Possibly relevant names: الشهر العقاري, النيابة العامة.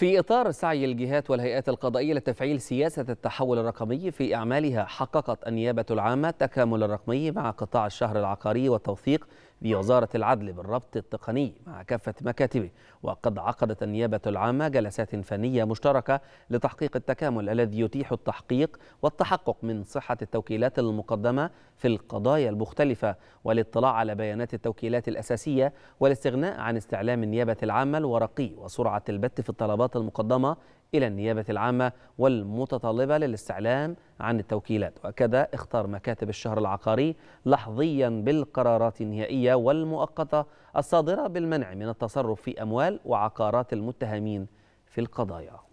في إطار سعي الجهات والهيئات القضائية لتفعيل سياسة التحول الرقمي في أعمالها، حققت النيابة العامة التكامل الرقمي مع قطاع الشهر العقاري والتوثيق بوزارة العدل بالربط التقني مع كافة مكاتبه. وقد عقدت النيابة العامة جلسات فنية مشتركة لتحقيق التكامل الذي يتيح التحقيق والتحقق من صحة التوكيلات المقدمة في القضايا المختلفة والاطلاع على بيانات التوكيلات الأساسية والاستغناء عن استعلام النيابة العامة الورقي وسرعة البت في الطلبات المقدمة إلى النيابة العامة والمتطلبة للاستعلام عن التوكيلات. وكذا اختار مكاتب الشهر العقاري لحظيا بالقرارات النهائية والمؤقتة الصادرة بالمنع من التصرف في أموال وعقارات المتهمين في القضايا.